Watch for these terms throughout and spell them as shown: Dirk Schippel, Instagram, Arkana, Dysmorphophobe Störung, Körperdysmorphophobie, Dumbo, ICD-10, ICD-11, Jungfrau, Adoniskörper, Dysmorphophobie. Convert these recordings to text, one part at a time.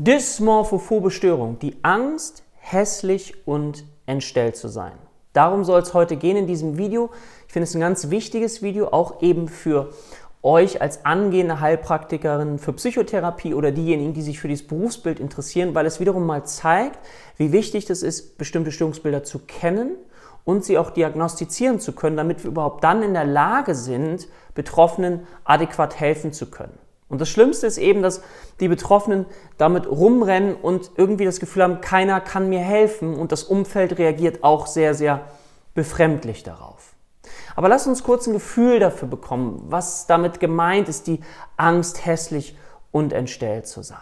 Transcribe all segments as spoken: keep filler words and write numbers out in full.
Dysmorphophobe Störung, die Angst, hässlich und entstellt zu sein. Darum soll es heute gehen in diesem Video. Ich finde es ein ganz wichtiges Video, auch eben für euch als angehende Heilpraktikerin für Psychotherapie oder diejenigen, die sich für dieses Berufsbild interessieren, weil es wiederum mal zeigt, wie wichtig das ist, bestimmte Störungsbilder zu kennen und sie auch diagnostizieren zu können, damit wir überhaupt dann in der Lage sind, Betroffenen adäquat helfen zu können. Und das Schlimmste ist eben, dass die Betroffenen damit rumrennen und irgendwie das Gefühl haben, keiner kann mir helfen, und das Umfeld reagiert auch sehr, sehr befremdlich darauf. Aber lasst uns kurz ein Gefühl dafür bekommen, was damit gemeint ist, die Angst, hässlich und entstellt zu sein.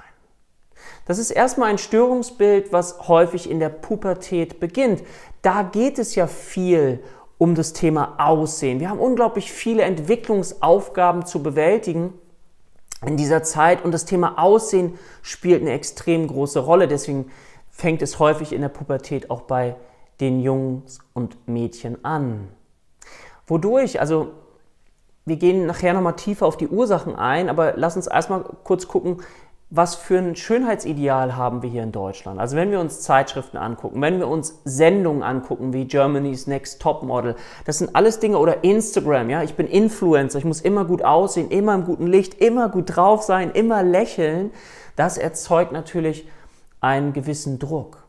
Das ist erstmal ein Störungsbild, was häufig in der Pubertät beginnt. Da geht es ja viel um das Thema Aussehen. Wir haben unglaublich viele Entwicklungsaufgaben zu bewältigen in dieser Zeit, und das Thema Aussehen spielt eine extrem große Rolle. Deswegen fängt es häufig in der Pubertät auch bei den Jungs und Mädchen an. Wodurch, also wir gehen nachher nochmal tiefer auf die Ursachen ein, aber lass uns erstmal kurz gucken, was für ein Schönheitsideal haben wir hier in Deutschland. Also wenn wir uns Zeitschriften angucken, wenn wir uns Sendungen angucken wie Germany's Next Topmodel, das sind alles Dinge, oder Instagram, ja, ich bin Influencer, ich muss immer gut aussehen, immer im guten Licht, immer gut drauf sein, immer lächeln, das erzeugt natürlich einen gewissen Druck.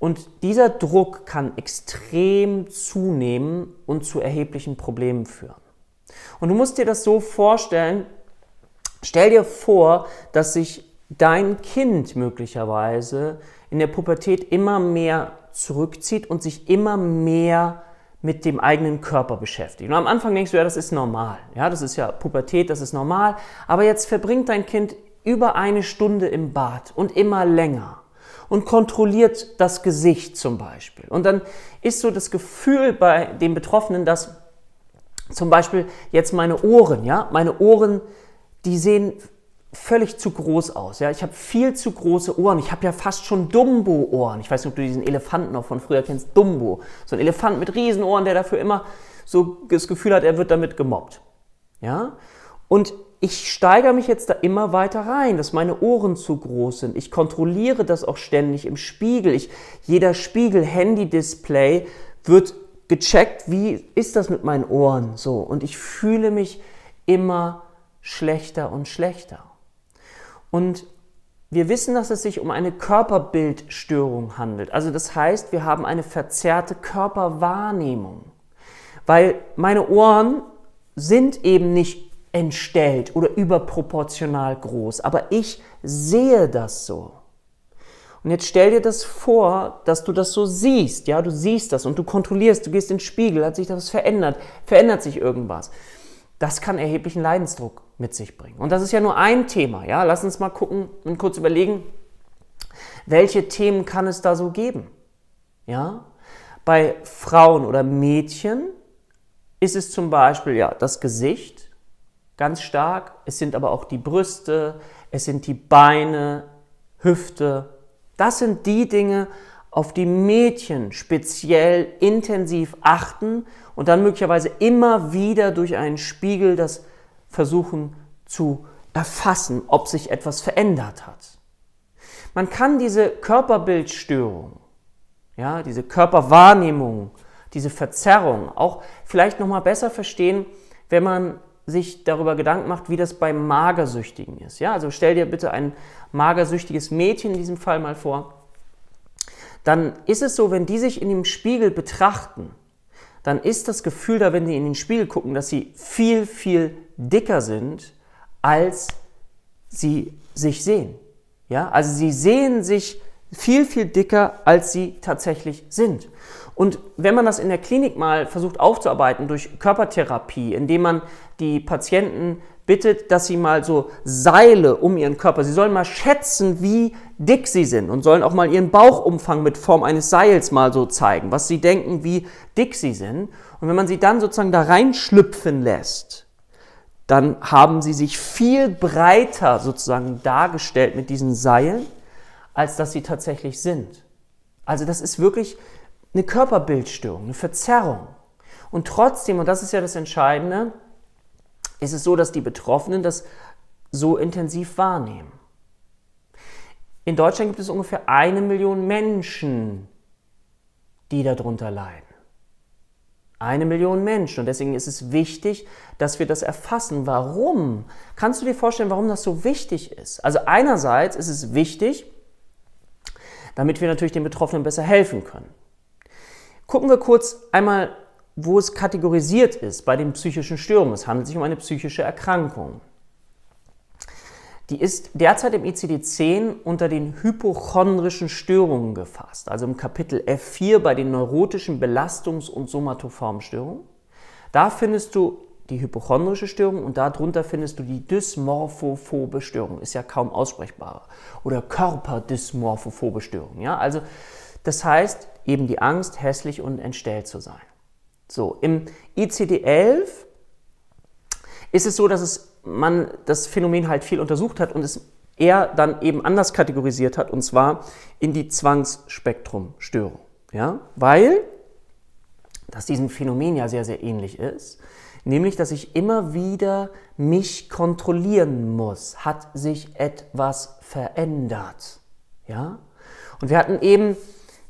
Und dieser Druck kann extrem zunehmen und zu erheblichen Problemen führen. Und du musst dir das so vorstellen, stell dir vor, dass sich dein Kind möglicherweise in der Pubertät immer mehr zurückzieht und sich immer mehr mit dem eigenen Körper beschäftigt. Und am Anfang denkst du, ja, das ist normal. Ja, das ist ja Pubertät, das ist normal. Aber jetzt verbringt dein Kind über eine Stunde im Bad und immer länger und kontrolliert das Gesicht zum Beispiel. Und dann ist so das Gefühl bei den Betroffenen, dass zum Beispiel jetzt meine Ohren, ja, meine Ohren, die sehen völlig zu groß aus. Ja? Ich habe viel zu große Ohren. Ich habe ja fast schon Dumbo-Ohren. Ich weiß nicht, ob du diesen Elefanten noch von früher kennst, Dumbo. So ein Elefant mit Riesenohren, der dafür immer so das Gefühl hat, er wird damit gemobbt. Ja? Und ich steigere mich jetzt da immer weiter rein, dass meine Ohren zu groß sind. Ich kontrolliere das auch ständig im Spiegel. Ich, jeder Spiegel, Handy-Display wird gecheckt, wie ist das mit meinen Ohren? So, und ich fühle mich immer schlechter und schlechter. Und wir wissen, dass es sich um eine Körperbildstörung handelt. Also das heißt, wir haben eine verzerrte Körperwahrnehmung. Weil meine Ohren sind eben nicht entstellt oder überproportional groß. Aber ich sehe das so. Und jetzt stell dir das vor, dass du das so siehst. Ja, du siehst das und du kontrollierst, du gehst in den Spiegel, hat sich das verändert, verändert sich irgendwas. Das kann erheblichen Leidensdruck mit sich bringen. Und das ist ja nur ein Thema. Ja? Lass uns mal gucken und kurz überlegen, welche Themen kann es da so geben? Ja? Bei Frauen oder Mädchen ist es zum Beispiel ja, das Gesicht ganz stark. Es sind aber auch die Brüste, es sind die Beine, Hüfte. Das sind die Dinge, auf die Mädchen speziell intensiv achten und dann möglicherweise immer wieder durch einen Spiegel das versuchen zu erfassen, ob sich etwas verändert hat. Man kann diese Körperbildstörung, ja, diese Körperwahrnehmung, diese Verzerrung auch vielleicht nochmal besser verstehen, wenn man sich darüber Gedanken macht, wie das bei Magersüchtigen ist. Ja, also stell dir bitte ein magersüchtiges Mädchen in diesem Fall mal vor. Dann ist es so, wenn die sich in dem Spiegel betrachten, dann ist das Gefühl da, wenn die in den Spiegel gucken, dass sie viel, viel dicker sind, als sie sich sehen. Ja? Also sie sehen sich viel, viel dicker, als sie tatsächlich sind. Und wenn man das in der Klinik mal versucht aufzuarbeiten durch Körpertherapie, indem man die Patienten bittet, dass sie mal so Seile um ihren Körper, sie sollen mal schätzen, wie dick sie sind und sollen auch mal ihren Bauchumfang mit Form eines Seils mal so zeigen, was sie denken, wie dick sie sind. Und wenn man sie dann sozusagen da reinschlüpfen lässt, dann haben sie sich viel breiter sozusagen dargestellt mit diesen Seilen, als dass sie tatsächlich sind. Also das ist wirklich eine Körperbildstörung, eine Verzerrung. Und trotzdem, und das ist ja das Entscheidende, ist es so, dass die Betroffenen das so intensiv wahrnehmen. In Deutschland gibt es ungefähr eine Million Menschen, die darunter leiden. Eine Million Menschen. Und deswegen ist es wichtig, dass wir das erfassen. Warum? Kannst du dir vorstellen, warum das so wichtig ist? Also einerseits ist es wichtig, damit wir natürlich den Betroffenen besser helfen können. Gucken wir kurz einmal, wo es kategorisiert ist bei den psychischen Störungen. Es handelt sich um eine psychische Erkrankung. Die ist derzeit im I C D zehn unter den hypochondrischen Störungen gefasst, also im Kapitel F vier bei den neurotischen Belastungs- und somatoformen Störungen. Da findest du die hypochondrische Störung und darunter findest du die dysmorphophobe Störung, ist ja kaum aussprechbar, oder körperdysmorphophobe Störung. Ja? Also das heißt eben die Angst, hässlich und entstellt zu sein. So, im I C D elf ist es so, dass es man das Phänomen halt viel untersucht hat und es eher dann eben anders kategorisiert hat, und zwar in die Zwangsspektrumstörung. Ja? Weil das diesem Phänomen ja sehr, sehr ähnlich ist, nämlich, dass ich immer wieder mich kontrollieren muss. Hat sich etwas verändert? Ja? Und wir hatten eben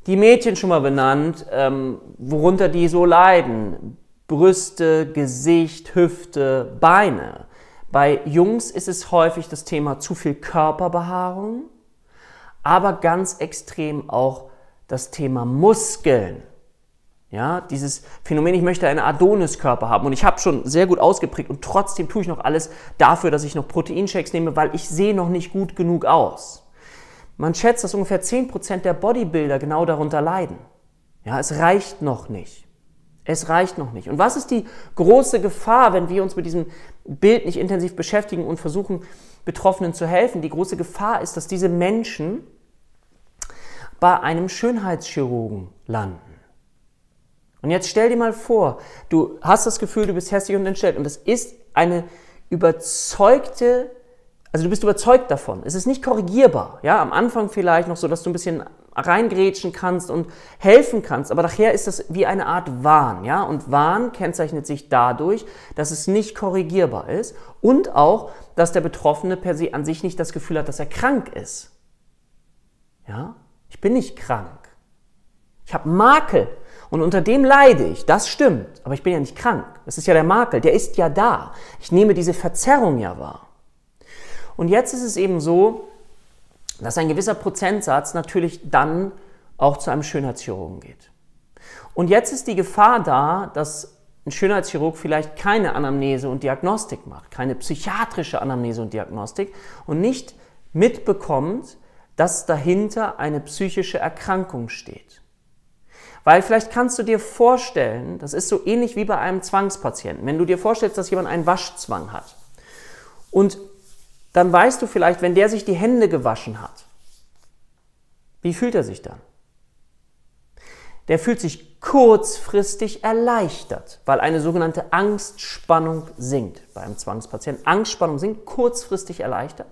die Mädchen schon mal benannt, ähm, worunter die so leiden. Brüste, Gesicht, Hüfte, Beine. Bei Jungs ist es häufig das Thema zu viel Körperbehaarung, aber ganz extrem auch das Thema Muskeln. Ja, dieses Phänomen, ich möchte einen Adoniskörper haben und ich habe schon sehr gut ausgeprägt und trotzdem tue ich noch alles dafür, dass ich noch Proteinshakes nehme, weil ich sehe noch nicht gut genug aus. Man schätzt, dass ungefähr zehn Prozent der Bodybuilder genau darunter leiden. Ja, es reicht noch nicht. Es reicht noch nicht. Und was ist die große Gefahr, wenn wir uns mit diesem Bild nicht intensiv beschäftigen und versuchen, Betroffenen zu helfen? Die große Gefahr ist, dass diese Menschen bei einem Schönheitschirurgen landen. Und jetzt stell dir mal vor, du hast das Gefühl, du bist hässlich und entstellt. Und das ist eine überzeugte, also du bist überzeugt davon. Es ist nicht korrigierbar. Ja, am Anfang vielleicht noch so, dass du ein bisschen reingrätschen kannst und helfen kannst, aber nachher ist das wie eine Art Wahn, ja, und Wahn kennzeichnet sich dadurch, dass es nicht korrigierbar ist und auch, dass der Betroffene per se an sich nicht das Gefühl hat, dass er krank ist. Ja, ich bin nicht krank. Ich habe Makel und unter dem leide ich, das stimmt, aber ich bin ja nicht krank. Das ist ja der Makel, der ist ja da. Ich nehme diese Verzerrung ja wahr. Und jetzt ist es eben so, dass ein gewisser Prozentsatz natürlich dann auch zu einem Schönheitschirurgen geht. Und jetzt ist die Gefahr da, dass ein Schönheitschirurg vielleicht keine Anamnese und Diagnostik macht, keine psychiatrische Anamnese und Diagnostik und nicht mitbekommt, dass dahinter eine psychische Erkrankung steht. Weil vielleicht kannst du dir vorstellen, das ist so ähnlich wie bei einem Zwangspatienten, wenn du dir vorstellst, dass jemand einen Waschzwang hat und dann weißt du vielleicht, wenn der sich die Hände gewaschen hat, wie fühlt er sich dann? Der fühlt sich kurzfristig erleichtert, weil eine sogenannte Angstspannung sinkt. Bei einem Zwangspatienten Angstspannung sinkt, kurzfristig erleichtert.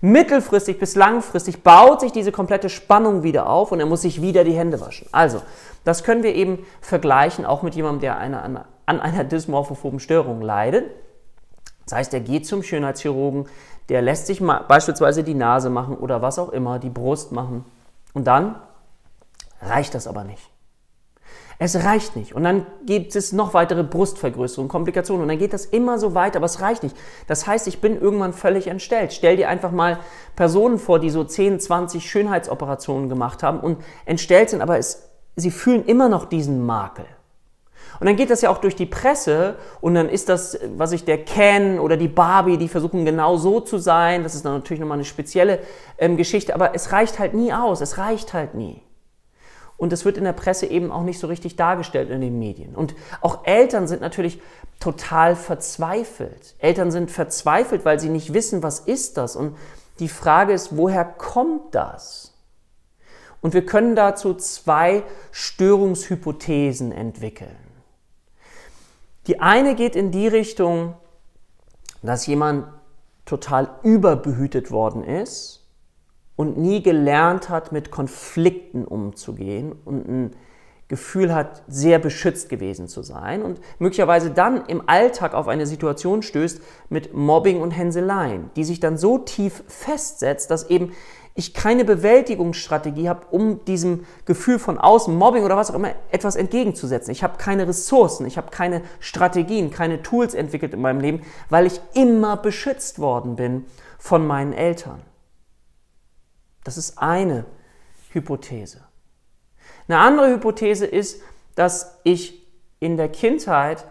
Mittelfristig bis langfristig baut sich diese komplette Spannung wieder auf und er muss sich wieder die Hände waschen. Also, das können wir eben vergleichen, auch mit jemandem, der eine, an, an einer dysmorphophoben Störung leidet. Das heißt, er geht zum Schönheitschirurgen, der lässt sich beispielsweise die Nase machen oder was auch immer, die Brust machen. Und dann reicht das aber nicht. Es reicht nicht. Und dann gibt es noch weitere Brustvergrößerungen, Komplikationen. Und dann geht das immer so weiter, aber es reicht nicht. Das heißt, ich bin irgendwann völlig entstellt. Stell dir einfach mal Personen vor, die so zehn, zwanzig Schönheitsoperationen gemacht haben und entstellt sind, aber es, sie fühlen immer noch diesen Makel. Und dann geht das ja auch durch die Presse und dann ist das, was ich, der Ken oder die Barbie, die versuchen genau so zu sein. Das ist dann natürlich nochmal eine spezielle ähm, Geschichte, aber es reicht halt nie aus, es reicht halt nie. Und das wird in der Presse eben auch nicht so richtig dargestellt in den Medien. Und auch Eltern sind natürlich total verzweifelt. Eltern sind verzweifelt, weil sie nicht wissen, was ist das? Und die Frage ist, woher kommt das? Und wir können dazu zwei Störungshypothesen entwickeln. Die eine geht in die Richtung, dass jemand total überbehütet worden ist und nie gelernt hat, mit Konflikten umzugehen und ein Gefühl hat, sehr beschützt gewesen zu sein und möglicherweise dann im Alltag auf eine Situation stößt mit Mobbing und Hänseleien, die sich dann so tief festsetzt, dass eben ich keine Bewältigungsstrategie habe, um diesem Gefühl von außen, Mobbing oder was auch immer, etwas entgegenzusetzen. Ich habe keine Ressourcen, ich habe keine Strategien, keine Tools entwickelt in meinem Leben, weil ich immer beschützt worden bin von meinen Eltern. Das ist eine Hypothese. Eine andere Hypothese ist, dass ich in der Kindheit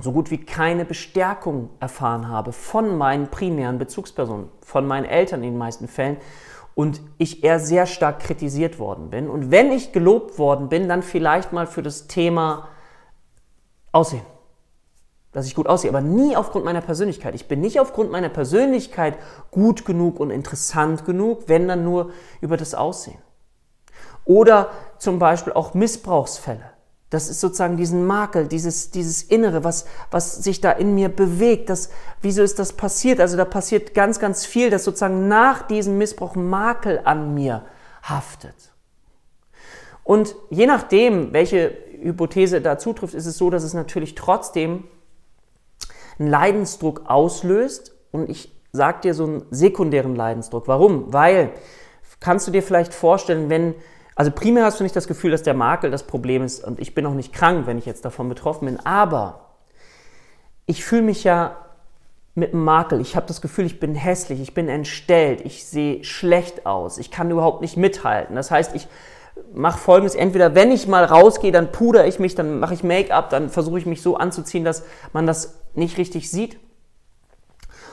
so gut wie keine Bestärkung erfahren habe von meinen primären Bezugspersonen, von meinen Eltern in den meisten Fällen, und ich eher sehr stark kritisiert worden bin. Und wenn ich gelobt worden bin, dann vielleicht mal für das Thema Aussehen, dass ich gut aussehe, aber nie aufgrund meiner Persönlichkeit. Ich bin nicht aufgrund meiner Persönlichkeit gut genug und interessant genug, wenn dann nur über das Aussehen. Oder zum Beispiel auch Missbrauchsfälle. Das ist sozusagen diesen Makel, dieses, dieses Innere, was, was sich da in mir bewegt. Das, wieso ist das passiert? Also da passiert ganz, ganz viel, dass sozusagen nach diesem Missbrauch Makel an mir haftet. Und je nachdem, welche Hypothese da zutrifft, ist es so, dass es natürlich trotzdem einen Leidensdruck auslöst. Und ich sage dir so einen sekundären Leidensdruck. Warum? Weil, kannst du dir vielleicht vorstellen, wenn... Also primär hast du nicht das Gefühl, dass der Makel das Problem ist und ich bin auch nicht krank, wenn ich jetzt davon betroffen bin, aber ich fühle mich ja mit dem Makel, ich habe das Gefühl, ich bin hässlich, ich bin entstellt, ich sehe schlecht aus, ich kann überhaupt nicht mithalten. Das heißt, ich mache Folgendes, entweder wenn ich mal rausgehe, dann pudere ich mich, dann mache ich Make-up, dann versuche ich mich so anzuziehen, dass man das nicht richtig sieht,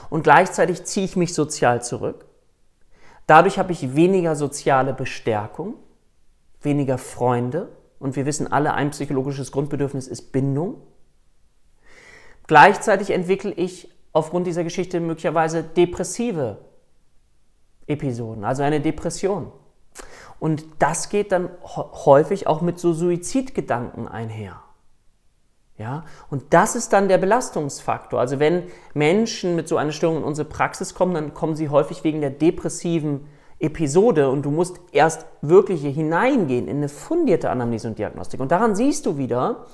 und gleichzeitig ziehe ich mich sozial zurück. Dadurch habe ich weniger soziale Bestärkung, weniger Freunde, und wir wissen alle, ein psychologisches Grundbedürfnis ist Bindung. Gleichzeitig entwickle ich aufgrund dieser Geschichte möglicherweise depressive Episoden, also eine Depression. Und das geht dann häufig auch mit so Suizidgedanken einher. Ja? Und das ist dann der Belastungsfaktor. Also wenn Menschen mit so einer Störung in unsere Praxis kommen, dann kommen sie häufig wegen der depressiven Episode, und du musst erst wirklich hier hineingehen in eine fundierte Anamnese und Diagnostik. Und daran siehst du wieder,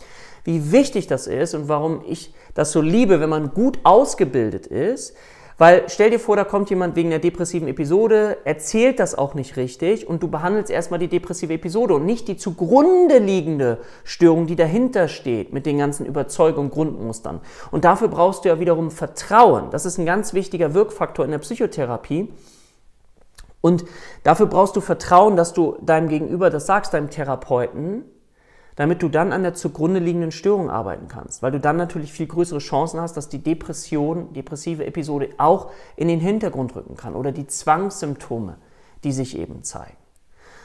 wie wichtig das ist und warum ich das so liebe, wenn man gut ausgebildet ist. Weil stell dir vor, da kommt jemand wegen einer depressiven Episode, erzählt das auch nicht richtig, und du behandelst erstmal die depressive Episode und nicht die zugrunde liegende Störung, die dahinter steht mit den ganzen Überzeugungen, Grundmustern. Und dafür brauchst du ja wiederum Vertrauen. Das ist ein ganz wichtiger Wirkfaktor in der Psychotherapie. Und dafür brauchst du Vertrauen, dass du deinem Gegenüber das sagst, deinem Therapeuten, damit du dann an der zugrunde liegenden Störung arbeiten kannst. Weil du dann natürlich viel größere Chancen hast, dass die Depression, depressive Episode auch in den Hintergrund rücken kann, oder die Zwangssymptome, die sich eben zeigen.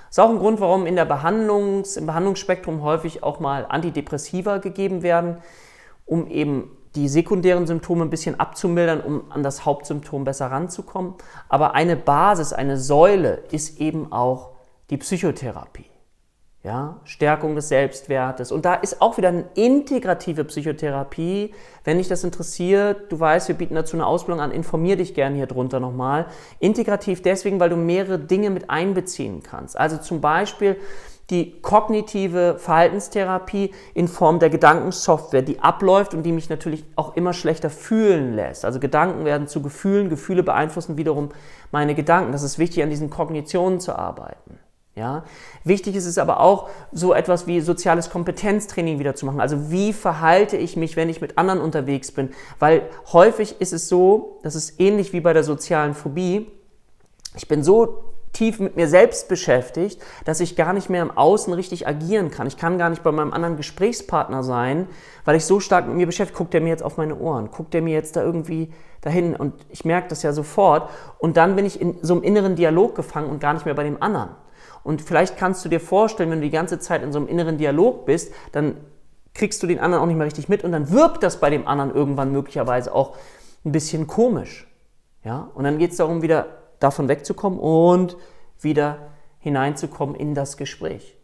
Das ist auch ein Grund, warum in der Behandlungs-, im Behandlungsspektrum häufig auch mal Antidepressiva gegeben werden, um eben die sekundären Symptome ein bisschen abzumildern, um an das Hauptsymptom besser ranzukommen. Aber eine Basis, eine Säule ist eben auch die Psychotherapie. Ja? Stärkung des Selbstwertes. Und da ist auch wieder eine integrative Psychotherapie. Wenn dich das interessiert, du weißt, wir bieten dazu eine Ausbildung an, informier dich gerne hier drunter nochmal. Integrativ deswegen, weil du mehrere Dinge mit einbeziehen kannst. Also zum Beispiel die kognitive Verhaltenstherapie in Form der Gedankensoftware, die abläuft und die mich natürlich auch immer schlechter fühlen lässt. Also Gedanken werden zu Gefühlen, Gefühle beeinflussen wiederum meine Gedanken. Das ist wichtig, an diesen Kognitionen zu arbeiten. Ja? Wichtig ist es aber auch, so etwas wie soziales Kompetenztraining wieder zu machen. Also wie verhalte ich mich, wenn ich mit anderen unterwegs bin? Weil häufig ist es so, das ist ähnlich wie bei der sozialen Phobie, ich bin so tief mit mir selbst beschäftigt, dass ich gar nicht mehr im Außen richtig agieren kann. Ich kann gar nicht bei meinem anderen Gesprächspartner sein, weil ich so stark mit mir beschäftigt. Guckt der mir jetzt auf meine Ohren? Guckt der mir jetzt da irgendwie dahin? Und ich merke das ja sofort. Und dann bin ich in so einem inneren Dialog gefangen und gar nicht mehr bei dem anderen. Und vielleicht kannst du dir vorstellen, wenn du die ganze Zeit in so einem inneren Dialog bist, dann kriegst du den anderen auch nicht mehr richtig mit, und dann wirkt das bei dem anderen irgendwann möglicherweise auch ein bisschen komisch. Ja? Und dann geht es darum, wieder davon wegzukommen und wieder hineinzukommen in das Gespräch.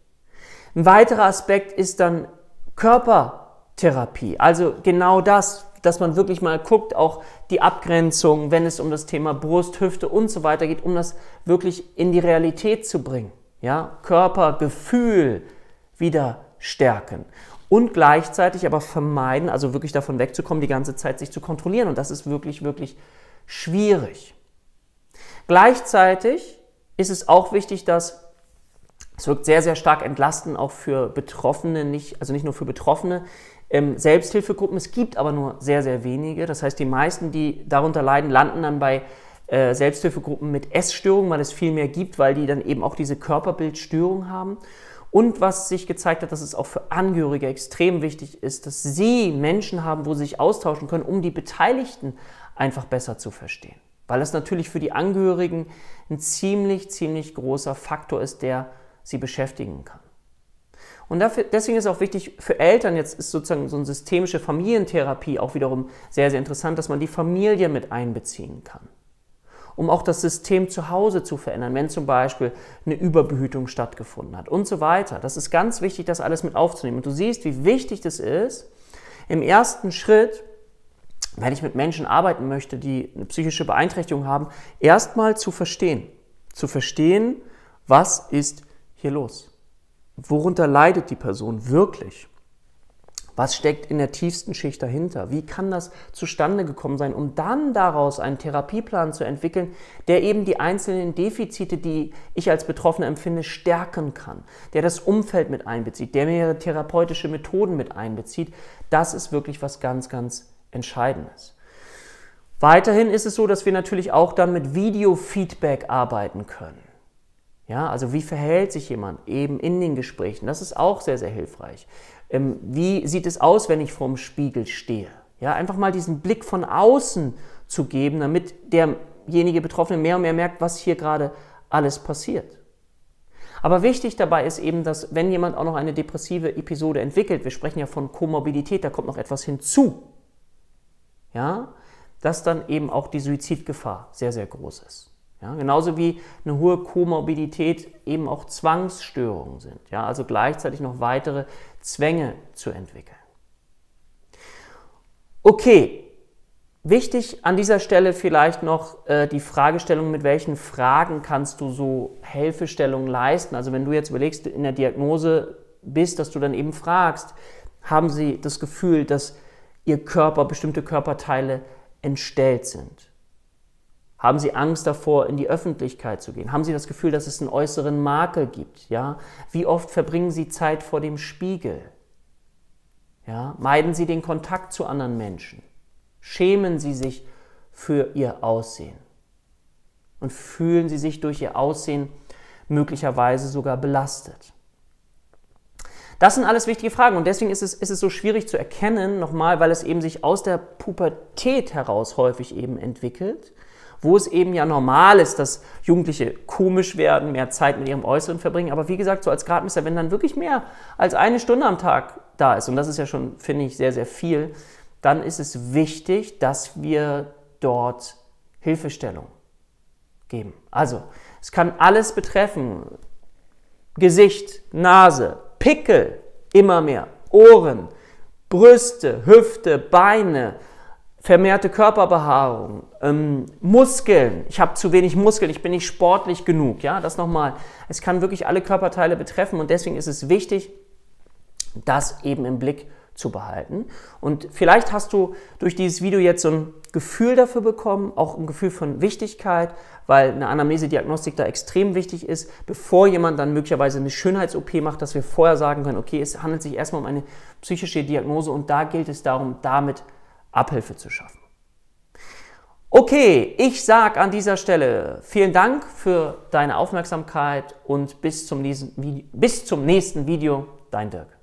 Ein weiterer Aspekt ist dann Körpertherapie. Also genau das, dass man wirklich mal guckt, auch die Abgrenzung, wenn es um das Thema Brust, Hüfte und so weiter geht, um das wirklich in die Realität zu bringen. Ja? Körper, Gefühl wieder stärken. Und gleichzeitig aber vermeiden, also wirklich davon wegzukommen, die ganze Zeit sich zu kontrollieren. Und das ist wirklich, wirklich schwierig. Gleichzeitig ist es auch wichtig, dass es wirkt sehr, sehr stark entlastend auch für Betroffene, nicht, also nicht nur für Betroffene, ähm, Selbsthilfegruppen. Es gibt aber nur sehr, sehr wenige. Das heißt, die meisten, die darunter leiden, landen dann bei äh, Selbsthilfegruppen mit Essstörungen, weil es viel mehr gibt, weil die dann eben auch diese Körperbildstörung haben. Und was sich gezeigt hat, dass es auch für Angehörige extrem wichtig ist, dass sie Menschen haben, wo sie sich austauschen können, um die Beteiligten einfach besser zu verstehen. Weil das natürlich für die Angehörigen ein ziemlich, ziemlich großer Faktor ist, der sie beschäftigen kann. Und dafür, deswegen ist auch wichtig für Eltern, jetzt ist sozusagen so eine systemische Familientherapie auch wiederum sehr, sehr interessant, dass man die Familie mit einbeziehen kann, um auch das System zu Hause zu verändern, wenn zum Beispiel eine Überbehütung stattgefunden hat und so weiter. Das ist ganz wichtig, das alles mit aufzunehmen. Und du siehst, wie wichtig das ist, im ersten Schritt, wenn ich mit Menschen arbeiten möchte, die eine psychische Beeinträchtigung haben, erstmal zu verstehen. Zu verstehen, was ist hier los? Worunter leidet die Person wirklich? Was steckt in der tiefsten Schicht dahinter? Wie kann das zustande gekommen sein, um dann daraus einen Therapieplan zu entwickeln, der eben die einzelnen Defizite, die ich als Betroffener empfinde, stärken kann, der das Umfeld mit einbezieht, der mehrere therapeutische Methoden mit einbezieht. Das ist wirklich was ganz, ganz Entscheidendes. Weiterhin ist es so, dass wir natürlich auch dann mit Video-Feedback arbeiten können. Ja, also wie verhält sich jemand eben in den Gesprächen? Das ist auch sehr, sehr hilfreich. Ähm, wie sieht es aus, wenn ich vorm Spiegel stehe? Ja, einfach mal diesen Blick von außen zu geben, damit derjenige Betroffene mehr und mehr merkt, was hier gerade alles passiert. Aber wichtig dabei ist eben, dass wenn jemand auch noch eine depressive Episode entwickelt, wir sprechen ja von Komorbidität, da kommt noch etwas hinzu, ja, dass dann eben auch die Suizidgefahr sehr, sehr groß ist. Ja, genauso wie eine hohe Komorbidität eben auch Zwangsstörungen sind, ja, also gleichzeitig noch weitere Zwänge zu entwickeln. Okay, wichtig an dieser Stelle vielleicht noch äh, die Fragestellung, mit welchen Fragen kannst du so Hilfestellungen leisten? Also wenn du jetzt überlegst, in der Diagnose bist, dass du dann eben fragst, haben sie das Gefühl, dass ihr Körper, bestimmte Körperteile entstellt sind? Haben Sie Angst davor, in die Öffentlichkeit zu gehen? Haben Sie das Gefühl, dass es einen äußeren Makel gibt? Ja? Wie oft verbringen Sie Zeit vor dem Spiegel? Ja? Meiden Sie den Kontakt zu anderen Menschen? Schämen Sie sich für Ihr Aussehen? Und fühlen Sie sich durch Ihr Aussehen möglicherweise sogar belastet? Das sind alles wichtige Fragen und deswegen ist es, ist es so schwierig zu erkennen, nochmal, weil es eben sich aus der Pubertät heraus häufig eben entwickelt, wo es eben ja normal ist, dass Jugendliche komisch werden, mehr Zeit mit ihrem Äußeren verbringen. Aber wie gesagt, so als Gradmesser, wenn dann wirklich mehr als eine Stunde am Tag da ist, und das ist ja schon, finde ich, sehr, sehr viel, dann ist es wichtig, dass wir dort Hilfestellung geben. Also, es kann alles betreffen. Gesicht, Nase, Pickel, immer mehr, Ohren, Brüste, Hüfte, Beine, vermehrte Körperbehaarung, ähm, Muskeln, ich habe zu wenig Muskeln, ich bin nicht sportlich genug, ja, das nochmal. Es kann wirklich alle Körperteile betreffen und deswegen ist es wichtig, das eben im Blick zu behalten. Und vielleicht hast du durch dieses Video jetzt so ein Gefühl dafür bekommen, auch ein Gefühl von Wichtigkeit, weil eine Anamnese-Diagnostik da extrem wichtig ist, bevor jemand dann möglicherweise eine Schönheits-O P macht, dass wir vorher sagen können, okay, es handelt sich erstmal um eine psychische Diagnose und da gilt es darum, damit Abhilfe zu schaffen. Okay, ich sage an dieser Stelle vielen Dank für deine Aufmerksamkeit und bis zum nächsten Video, bis zum nächsten Video, dein Dirk.